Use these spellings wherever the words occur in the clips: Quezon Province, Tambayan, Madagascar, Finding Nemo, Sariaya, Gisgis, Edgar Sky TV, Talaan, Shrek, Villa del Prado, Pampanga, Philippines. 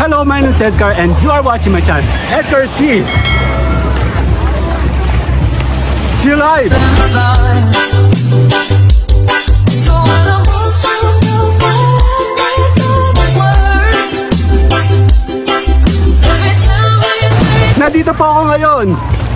Hello, my name is Edgar and you are watching my channel, Edgar Sky TV. Nandito po ako ngayon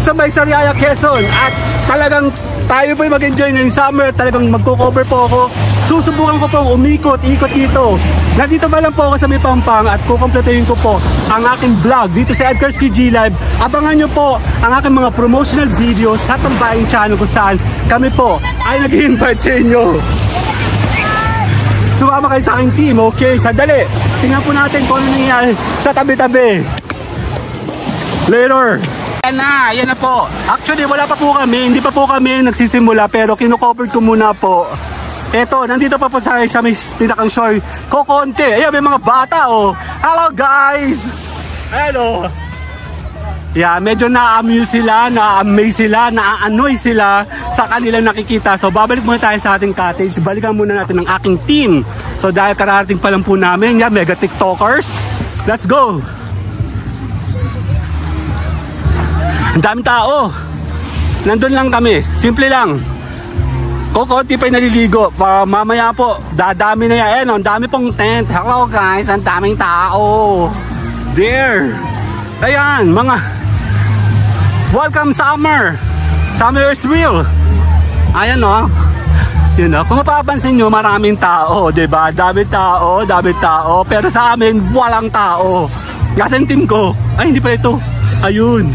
sa May Sariaya, Quezon at talagang tayo po mag-enjoy ngayong summer. Talagang magko-cover po ako. Susubukan ko pong umikot-ikot dito. Nandito pa lang po ako sa May Pampanga at kukumpletuhin ko po ang aking vlog dito sa Edgar Sky G Live. Abangan nyo po ang aking mga promotional videos sa tambayang channel kung saan kami po ay nag-invite sa inyo. Sumama kayo sa aking team, okay? Sandali, tingnan po natin kung ano nangyayari sa tabi-tabi. Later! Yan na po. Actually, wala pa po kami. Hindi pa po kami nagsisimula pero kinukover ko muna po. Eto, nandito pa po sa may pinakang shore ko konti. Ayan, may mga bata oh. Hello guys! Hello! Yeah, medyo na-amuse sila, na-amaze sila, na-annoy sila sa kanilang nakikita. So, babalik muna tayo sa ating cottage. Balikan muna natin ang aking team. So, dahil kararating pa lang po namin. Yeah, mega tiktokers. Let's go! Ang daming tao. Nandun lang kami. Simple lang. Kukunti pa'y naliligo. Mamaya po, dadami na yan. Ang dami pong tent. Hello guys, ang daming tao. There. Ayan, mga welcome summer. Summer is real. Ayan o. Yun o. Kung mapapansin nyo, maraming tao. Diba? Dami tao, dami tao. Pero sa amin, walang tao. Kasi ang team ko. Ay, hindi pa ito. Ayun.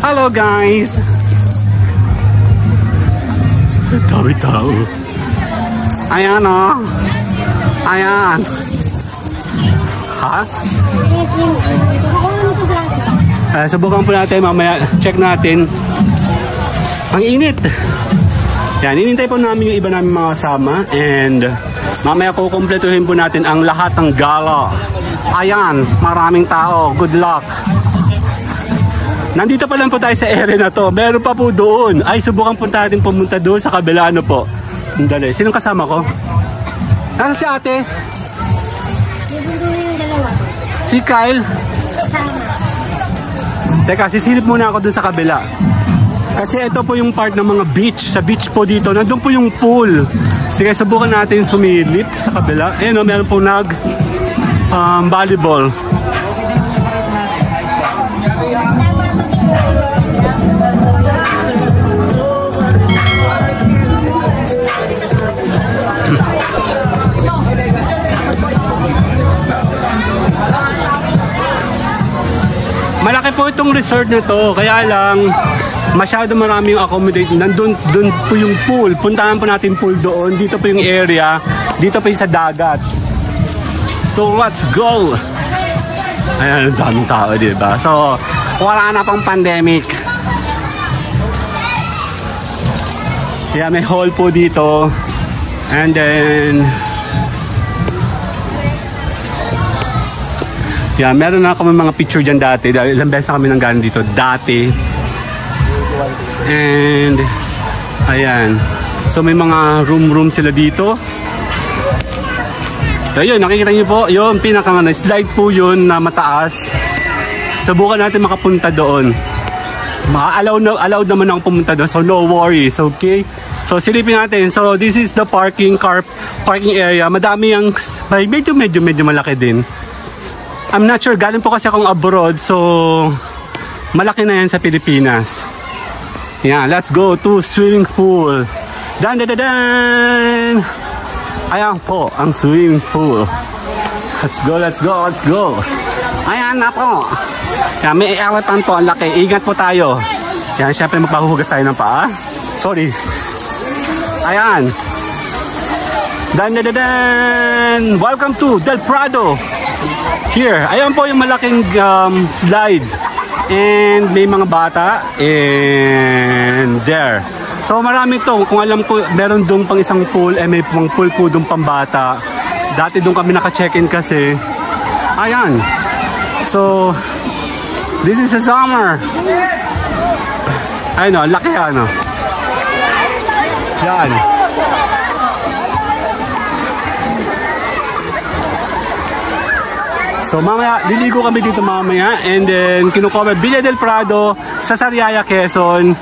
Hello guys! Dami tao. Ayan o. Ayan. Ha? Subukan po natin mamaya. Check natin. Ang init. Yan. Inintay po namin yung iba namin mga kasama. And mamaya kukumpletuhin po natin ang lahat ng gala. Ayan. Maraming tao. Good luck. Nandito pa lang po tayo sa area na to. Meron pa po doon. Ay, subukan po natin pumunta doon sa kabila. Ano po? Andali. Sinong kasama ko? Nasa si ate? Si Kyle? Teka, sisilip muna ako doon sa kabila. Kasi ito po yung part ng mga beach. Sa beach po dito. Nandun po yung pool. Sige, subukan natin sumilip sa kabila. Ayan o, meron po nag volleyball. Malaki po itong resort na to, kaya lang masyado marami yung accommodate. Nandun dun po yung pool. Puntahan po natin pool doon. Dito po yung area. Dito po yung sa dagat. So let's go! Ayan, daming tao, diba? So, wala na pang pandemic. Yeah, may hall po dito. And then... Yeah, meron na kami mga picture dyan dati. Ilang beses na kami nanggaling dito dati. And ayan. So may mga room sila dito. Ayun, nakikita nyo po. Yun, pinaka-slide po yun na mataas. Subukan natin makapunta doon. Allowed naman akong pumunta doon. So no worries, okay? So silipin natin. So this is the parking area. Madami yung... Medyo malaki din. I'm not sure, galing po kasi akong abroad, so malaki na yan sa Pilipinas. Yan, let's go to swimming pool. Dan! Ayan po, ang swimming pool. Let's go. Ayan na po. Yan, may elephant po, ang laki. Ingat po tayo. Yan, syempre magpahuhugas tayo ng paa. Sorry. Ayan. Dan! Welcome to Del Prado. Here, ayan po yung malaking slide. And may mga bata. And there. So marami to. Kung alam ko, meron doon pang isang pool. Eh, may pang pool po doon pang bata. Dati doon kami naka-check-in kasi. Ayan. So, this is a summer. Ayun o, laki ano. Yan. So mamaya, liligo kami dito mamaya. And then, kinukover Villa del Prado sa Sariaya, Quezon.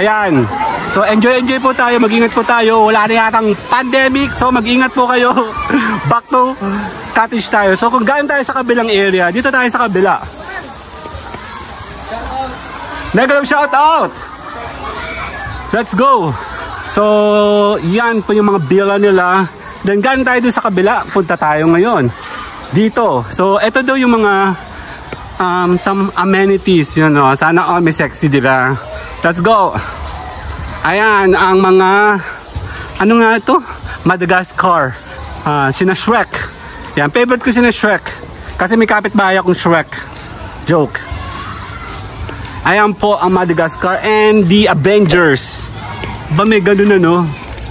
Ayan. So enjoy po tayo. Mag-ingat po tayo. Wala na yatang pandemic. So mag-ingat po kayo. Back to cottage tayo. So kung galing tayo sa kabilang area, dito tayo sa kabila. Negative shout out! Let's go! So yan po yung mga villa nila. Then galing tayo doon sa kabila. Punta tayo ngayon dito. So, ito daw yung mga some amenities, you know. Sana all may sexy, di ba? Let's go! Ayan, ang mga ano nga ito? Madagascar. Sina Shrek. Yan, favorite ko sina Shrek. Kasi may kapitbahay akong Shrek. Joke. Ayan po ang Madagascar and the Avengers. Ba may ganun ano?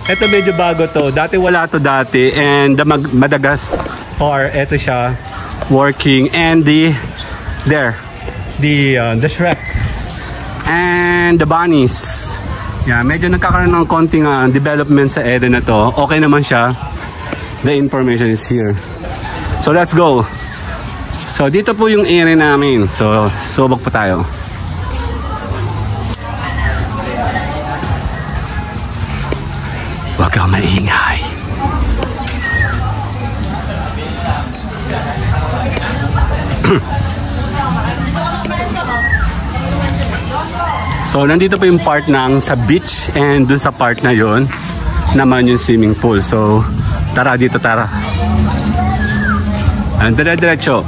Ito medyo bago to. Dati wala to dati. And the Madagascar or eto siya working and the Shreks and the bunnies. Yeah, medyo nagkakaroon ng konting development sa area na to. Okay naman siya. The information is here. So let's go. So dito po yung area namin. So subok po tayo. Wag kang maingay. So nandito pa yung part ng sa beach and dun sa part na yon naman yung swimming pool. So tara dito, tara. And dire-diretso.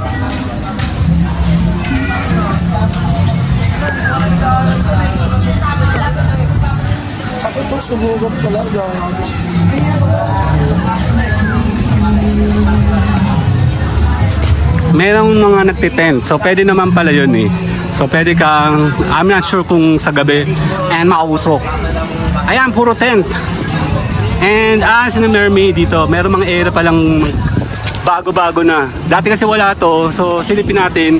Merong mga nagtitent. So pwede naman pala yun eh. So pwede kang, I'm not sure kung sa gabi and makausok. Ayan, puro tent. And as na mermaid dito, merong mga area palang bago-bago na. Dati kasi wala to. So silipin natin.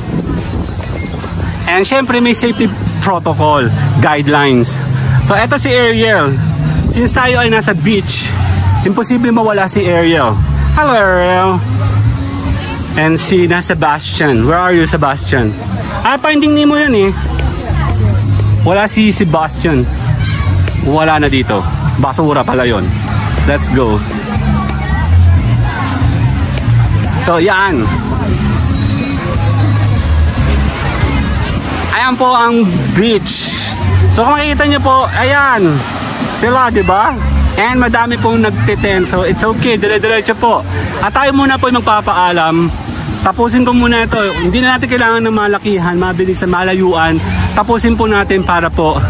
And syempre may safety protocol guidelines. So eto si Ariel. Since tayo ay nasa beach, imposible mawala si Ariel. Hello Ariel. And si na Sebastian. Where are you, Sebastian? Ah, Finding Nemo yun eh. Wala si Sebastian. Wala na dito. Basura pala yun. Let's go. So, yan. Ayan po ang beach. So, kung makikita nyo po, ayan. Sila, diba? And madami pong nagtitent. So, it's okay. Dire-diretso po. At tayo muna po magpapaalam. Tapusin ko muna ito. Hindi na natin kailangan ng malakihan, mabilis na malayuan. Tapusin po natin para po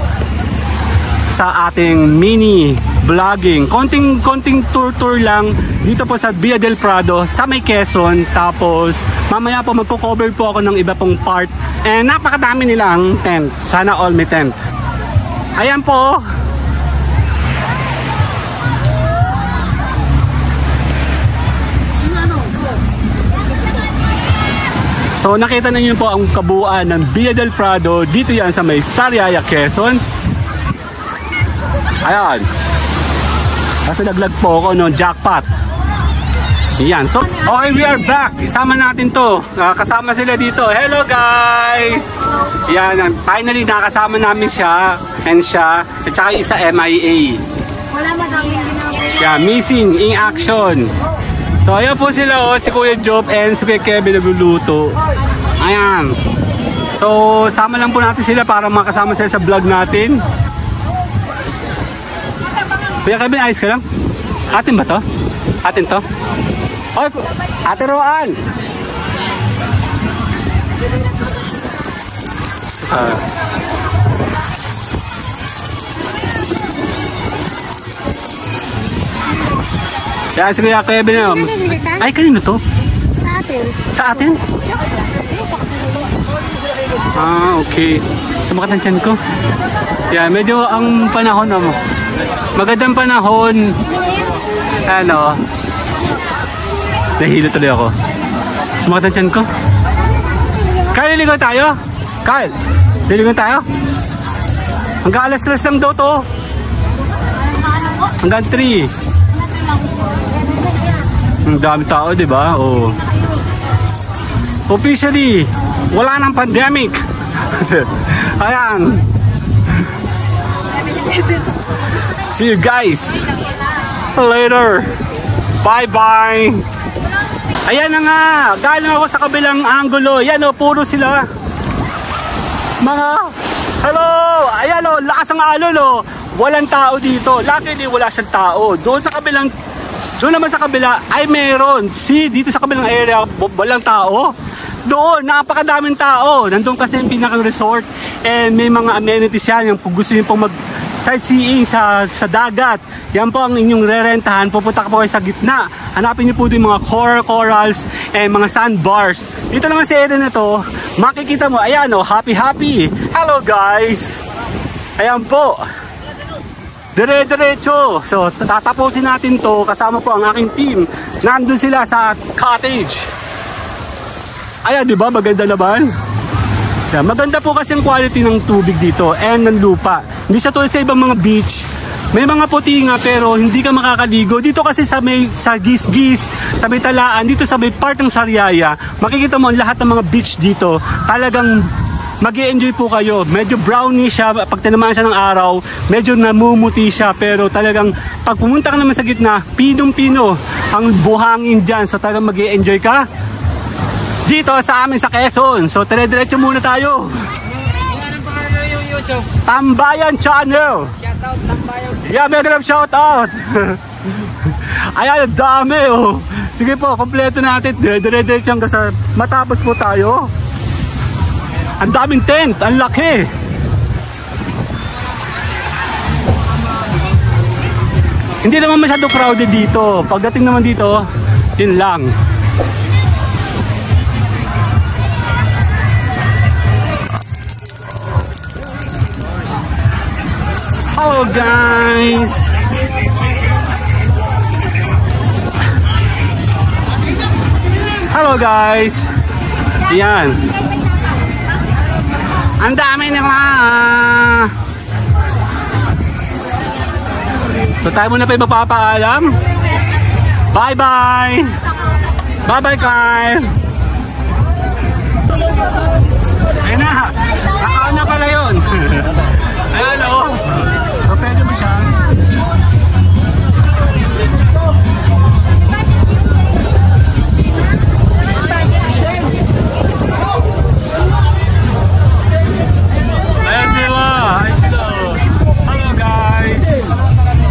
sa ating mini vlogging. Konting tour lang dito po sa Villa del Prado sa may Quezon. Tapos mamaya po magko-cover po ako ng iba pong part. And napakadami nilang tent. Sana all may tent. Ayan po. So nakita na niyo po ang kabuuan ng Villa del Prado. Dito yan sa may Sariaya, Quezon. Ayan. Kasi naglag po ako, no? Jackpot. Ayan. So, okay, we are back. Isama natin to. Kasama sila dito. Hello, guys! Ayan. Finally, nakasama namin siya. And siya. At saka isa MIA. Wala madaming sinabing. Yeah, missing in action. So ayan po sila, oh, si Kuya Job and si Kuya Kevin nagluluto. Ayan. So sama lang po natin sila para makasama sila sa vlog natin. Kuya Kevin, ayos ka lang? Atin ba to? Atin to? Oy, Ate Roan! Yan, si Kuya Kevin. Ay, kanino to? Sa atin. Sa atin? Ah, okay. Sumakat ang tiyan ko. Yan, medyo ang panahon mo. Magandang panahon. Ano? Nahilo tuloy ako. Sumakat ang tiyan ko. Kyle, liligo tayo? Kyle, liligo tayo? Hanggang alas-alas lang daw to. Hanggang 3. Ang dami tao, di ba? Oo. Officially, wala nang pandemic. Ayan. See you guys later. Bye-bye. Ayan na nga. Galing ako sa kabilang anggulo. Ayan o, puro sila. Mga, hello. Ayan o, lakas ang alon o. Walang tao dito. Luckily, wala siyang tao. Doon sa kabilang, doon naman sa kabila, ay meron. See, dito sa kabilang area, walang tao. Doon, napakadaming tao. Nandun kasi yung pinakang resort. And may mga amenities yan. Yung gusto nyo pong mag sightseeing sa dagat. Yan po ang inyong rerentahan. Pupunta ka po kayo sa gitna. Hanapin nyo po yung mga corals and mga sandbars. Dito naman sa area na to, makikita mo, ayan o, happy. Hello guys! Ayan po. Dire-diretso. So, tatapusin natin to. Kasama po ang aking team. Nandun sila sa cottage. Ayan, di ba? Maganda naman. Yeah, maganda po kasi ang quality ng tubig dito and ng lupa. Hindi siya tulad sa ibang mga beach. May mga puti nga pero hindi ka makakaligo. Dito kasi sa Gisgis, sa may Talaan, dito sa may part ng Sariaya, makikita mo lahat ng mga beach dito. Talagang mag-i-enjoy po kayo. Medyo brownie siya pag tinamaan siya ng araw. Medyo namumuti siya pero talagang pag pumunta ka naman sa gitna, pinong-pino ang buhangin dyan. So talagang mag-i-enjoy ka dito sa amin sa Quezon. So dire-diretso muna tayo. Tambayan Channel. Shoutout Tambayan. Yeah, mega shoutout. Ayan, dami oh. Sige po, kompleto natin. Dire-diretso hanggang sa matapos po tayo. Ang daming tent, ang laki. Hindi naman masyado crowded dito. Pagdating naman dito, yun lang. Hello guys! Hello guys! Ayan. Ang dami nila! So tayo muna pa yung mapapaalam. Bye bye! Bye bye Kyle! Ayan na! Nakaon na pala yun! Ayan o! So, pwede mo siya. Ayan sila. Hello guys.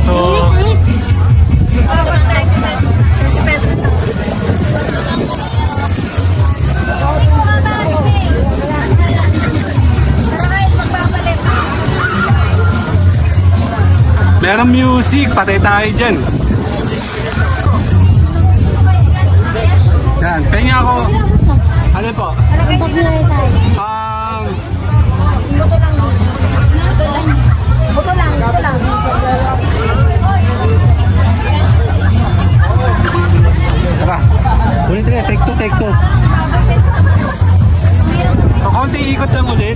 So, merong music, patay tayo dyan. Yan, pengi ako. Ano po? Buto lang. Tara, ulit rin, take two. So, konting ikot lang ulit.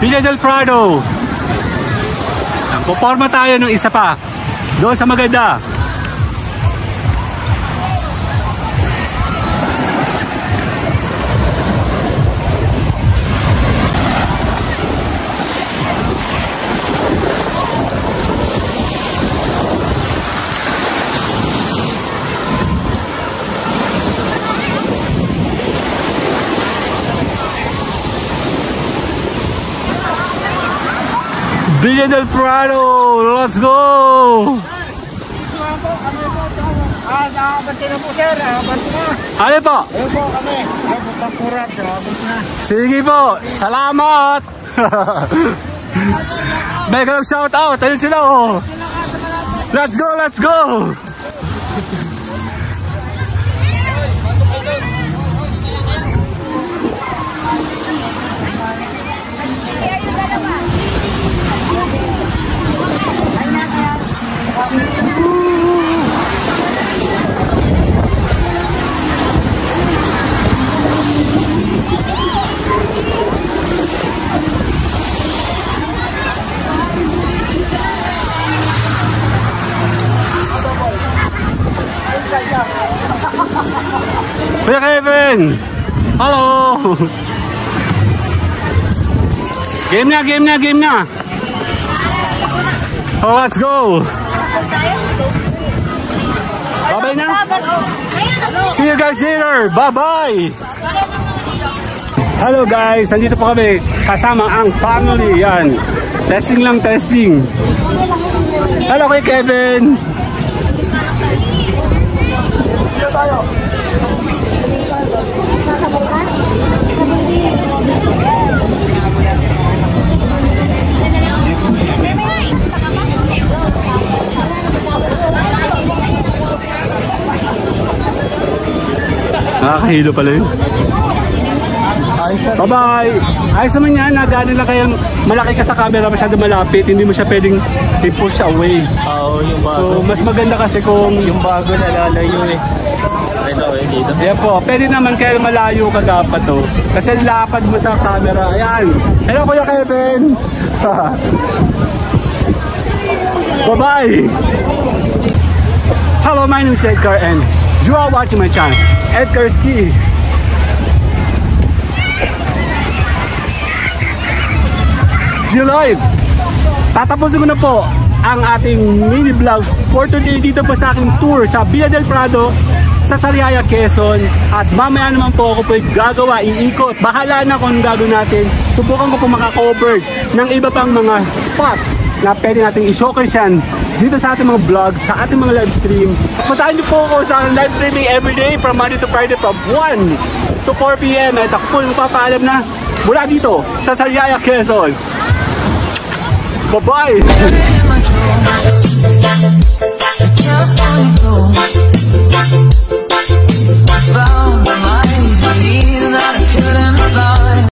Villa del Prado. Puporma tayo ng isa pa doon sa maganda. Villa del Prado, let's go! Ano po? Sige po, salamat! May ganap shout out, ayun sila oh! Let's go, let's go! Kuya Kevin! Hello! Game na, game na, game na! Oh, let's go! Bye-bye na! See you guys later! Bye-bye! Hello guys! Nandito po kami kasama ang family. Yan. Testing lang, testing. Hello Kuya Kevin! Nakakahilo pala yun. Bye-bye! Ayos naman yan, nagano lang kayang malaki ka sa camera, masyado malapit, hindi mo siya pwedeng i-push away. Oo, yung bago. So, mas maganda kasi kung yung bago nalalayo eh. Ayan po, pwede naman kaya malayo ka dapat to. Kasi lapad mo sa camera. Ayan! Hello Kuya Kevin! Bye-bye! Hello, my name is Edgar and you are watching my channel, Edgar Sky. July, tatapusin ko na po ang ating mini vlog for today dito po sa aking tour sa Villa del Prado, sa Sariaya, Quezon. At mamaya naman po ako po gagawa, iikot. Bahala na kung gagawin natin. Subukan ko po makakover ng iba pang mga spot na pwede natin i-showcase yan dito sa ating mga vlog, sa ating mga live stream. Puntahan niyo po ako sa live streaming everyday from Monday to Friday from 1 to 4 p.m. At ako po magpapaalam na mula dito sa Sariaya, Quezon. Bye-bye!